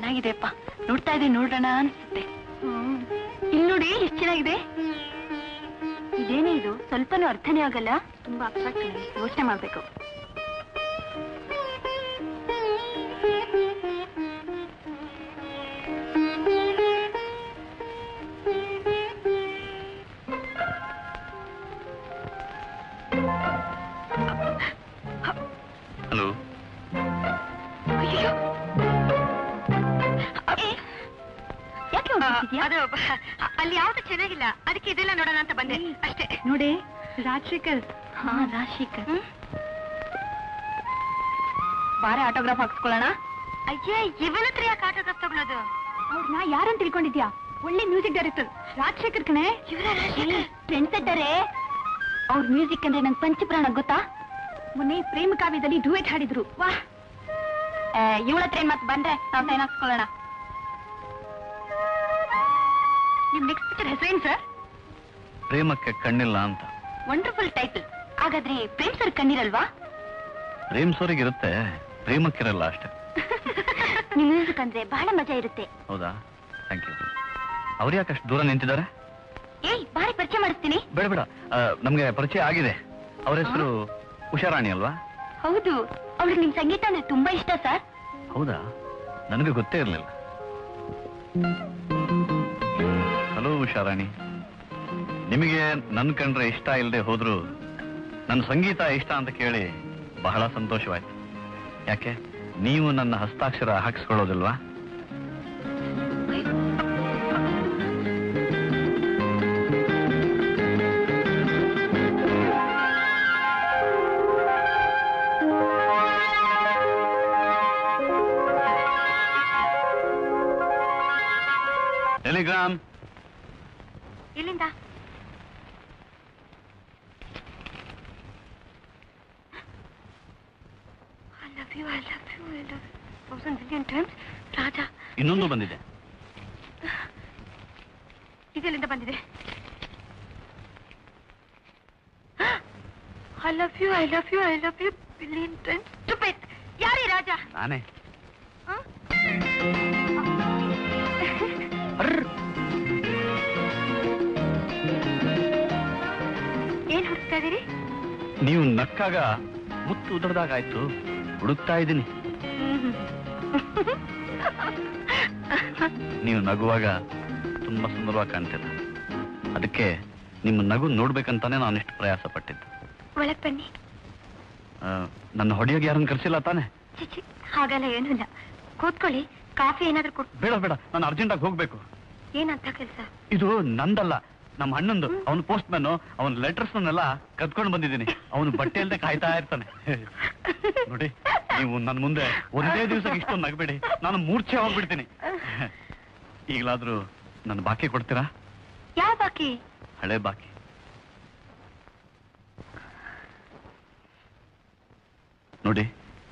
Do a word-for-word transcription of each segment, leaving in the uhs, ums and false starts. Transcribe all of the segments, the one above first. ಚೆನ್ನಾಗಿದೆಪ್ಪ. ನೋಡ್ತಾ ಇದೆ ನೋಡೋಣ ಅನ್ಸುತ್ತೆ. ಇಲ್ಲಿ ನೋಡಿ ಎಷ್ಟು ಚೆನ್ನಾಗಿದೆ. ಇದೇನೇ ಇದು, ಸ್ವಲ್ಪನೂ ಅರ್ಥನೇ ಆಗಲ್ಲ. ತುಂಬಾ ಅಬ್ಸ್ಟ್ರಾಕ್ಟ್, ಯೋಚನೆ ಮಾಡ್ಬೇಕು. ಅಲ್ಲಿ ಯಾವ್ದು ಚೆನ್ನಾಗಿಲ್ಲ, ಅದಕ್ಕೆ ಇದೆಲ್ಲ ನೋಡೋಣ ಅಂತ ಬಂದೆ ಅಷ್ಟೇ. ನೋಡಿ ರಾಜಶೇಖರ್. ಹಾ ರಾಜಶೇಖರ್, ಬಾರೆ ಆಟೋಗ್ರಾಫ್ ಹಾಕ್ಸ್ಕೊಳ್ಳೋಣ. ಅಯ್ಯೇ ಇವನ ಹತ್ರ ಯಾಕೆ ಆಟೋಗ್ರಾಫ್ ತಗೊಳ್ಳೋದು? ಅವ್ರನ್ನ ಯಾರನ್ನು ತಿಳ್ಕೊಂಡಿದ್ಯಾ? ಒಳ್ಳೆ ಮ್ಯೂಸಿಕ್ ಡೈರೆಕ್ಟರ್ ರಾಜಶೇಖರ್ ಕಣೆ. ಫ್ರೆಂಡ್ಸ್ ಇದ್ದಾರೆ ಅವ್ರ. ಮ್ಯೂಸಿಕ್ ಅಂದ್ರೆ ನಂಗೆ ಪಂಚಪ್ರಾಣ ಗೊತ್ತಾ. ಮೊನ್ನೆ ಪ್ರೇಮ ಕಾವ್ಯದಲ್ಲಿ ಡ್ಯೂಯೆಟ್ ಹಾಡಿದ್ರು. ವಾ, ಇವಳ ಹತ್ರ ಏನ್ ಮತ್ತೆ ಬಂದ್ರೆ ನಾವು ಸೈನ್ ಹಾಕ್ಸ್ಕೊಳ್ಳೋಣ. ನಿಮ್ ನೆಕ್ಸ್ಟ್ ಪಿಕ್ಚರ್ ಹೆಸರೇನ್ ಸರ್? ಪ್ರೇಮಕ್ಕೆ ಕಣ್ಣಿಲ್ಲ ಅಂತ. Wonderful title. ಹಾಗಾದ್ರೆ ಪ್ರೇಮ್ ಸರ್ ಕಣ್ಣಿರಲ್ವಾ? ಪ್ರೇಮ್ ಸೋರಿಗೆ ಇರುತ್ತೆ, ಪ್ರೇಮಕ್ಕಿರಲ್ಲ ಅಷ್ಟೇ. ನಿಮ್ ಮ್ಯೂಸಿಕ್ ಅಂದ್ರೆ ಬಹಳ ಮಜಾ ಇರುತ್ತೆ. ಹೌದಾ, ಥ್ಯಾಂಕ್ ಯು. ಅವ್ರು ಯಾಕಷ್ಟು ದೂರ ನಿಂತಿದ್ದಾರೆ? ಏಯ್ ಬಾರಿ, ಪರಿಚಯ ಮಾಡಿಸ್ತೀನಿ. ಬೇಡ ಬೇಡ, ನಮ್ಗೆ ಪರಿಚಯ ಆಗಿದೆ. ಅವ್ರ ಹೆಸರು ಉಷಾರಾಣಿ ಅಲ್ವಾ? ಹೌದು, ಅವ್ರಿಗೆ ನಿಮ್ ಸಂಗೀತ ಅಂದ್ರೆ ತುಂಬಾ ಇಷ್ಟ ಸರ್. ಹೌದಾ, ನನಗೆ ಗೊತ್ತೇ ಇರ್ಲಿಲ್ಲ. ಹಲೋ ಉಷಾರಾಣಿ, ನಿಮಗೆ ನನ್ನ ಕಂಡ್ರೆ ಇಷ್ಟ ಇಲ್ಲದೆ ಹೋದ್ರು ನನ್ನ ಸಂಗೀತ ಇಷ್ಟ ಅಂತ ಕೇಳಿ ಬಹಳ ಸಂತೋಷವಾಯ್ತು. ಯಾಕೆ ನೀವು ನನ್ನ ಹಸ್ತಾಕ್ಷರ ಹಾಕಿಸ್ಕೊಳ್ಳೋದಿಲ್ವಾ? ಟೆಲಿಗ್ರಾಮ್ ಇಲ್ಲಿಂದ. I love you, I love you, I love you. Thousand million times, Raja. ಇನ್ನೊಂದು ಬಂದಿದೆ. ಇದೆಲ್ಲಿಂದ ಬಂದಿದೆ? I love you, I love you, I love you, billion times. Stupid. ಯಾರೇ ರಾಜಾ? ನಾನೇ. ಏನ್ ಹುಡುಕ್ತಾ ಇದೀರಿ ನೀವು? ನಕ್ಕಾಗ ಮುತ್ತು ಉದರದಾಗ ಆಯ್ತು, ಹುಡುಕ್ತಾ ಇದ್ದೀನಿ. ನೀವು ನಗುವಾಗ ತುಂಬಾ ಸುಂದರವಾಗಿ ಕಾಣ್ತಿಲ್ಲ, ಅದಕ್ಕೆ ನಿಮ್ಮ ನಗು ನೋಡ್ಬೇಕಂತಾನೆ ನಾನಿಷ್ಟು ಪ್ರಯಾಸ ಪಟ್ಟಿದ್ದು. ಒಳಗ್ ಬನ್ನಿ. ನನ್ನ ಹೊಡೆಯೋಗಿ ಯಾರನ್ನು ಕರ್ಸಿಲ್ಲ ತಾನೆ? ಹಾಗಲ್ಲ, ಏನೂ ಇಲ್ಲ, ಕೂತ್ಕೊಳ್ಳಿ. ಕಾಫಿ ಏನಾದ್ರೂ ಕೊಟ್ಟು. ಬೇಡ ಬೇಡ, ನಾನು ಅರ್ಜೆಂಟಾಗಿ ಹೋಗ್ಬೇಕು. ಏನಂತ ಕೆಲಸ? ಇದು ನಂದಲ್ಲ, ನಮ್ಮ ಅಣ್ಣಂದು. ಅವನು ಪೋಸ್ಟ್ ಮ್ಯಾನ್, ಅವನ ಲೆಟರ್ಸ್ ನೆಲ್ಲ ಕದ್ಕೊಂಡು ಬಂದಿದ್ದೀನಿ. ಅವನು ಬಟ್ಟೆ ಅಲ್ಲದೆ ಕಾಯ್ತಾ ಇರ್ತಾನೆ. ನೋಡಿ, ನೀವು ನನ್ನ ಮುಂದೆ ಒಂದೇ ದಿವಸಕ್ಕೆ ಇಷ್ಟೊಂದು ನಗಬೇಡಿ, ನಾನು ಮೂರ್ಛೆ ಹೋಗ್ಬಿಡ್ತೀನಿ. ಈಗಲಾದ್ರೂ ನನ್ನ ಬಾಕಿ ಕೊಡ್ತೀರಾ? ಯಾವ ಬಾಕಿ? ಹಳೆ ಬಾಕಿ. ನೋಡಿ,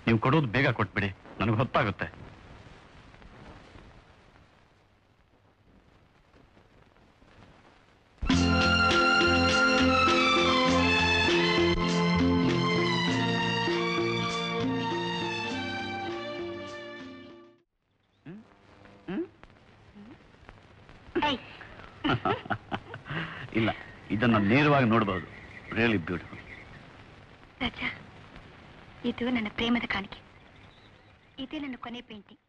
ನೀವು ಕೊಡೋದು ಬೇಗ ಕೊಟ್ಬಿಡಿ, ನನಗೆ ಹೊತ್ತಾಗುತ್ತೆ. ಇಲ್ಲ, ಇದನ್ನ ನೇರವಾಗಿ ನೋಡಬಹುದು. Really beautiful. ರಾಜಾ, ಇದು ನನ್ನ ಪ್ರೇಮದ ಕಾಣಿಕೆ. ಇದೇ ನನ್ನ ಕೊನೆ ಪೇಂಟಿಂಗ್.